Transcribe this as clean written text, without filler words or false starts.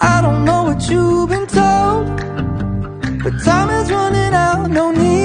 I don't know what you've been told, but time is running out, no need.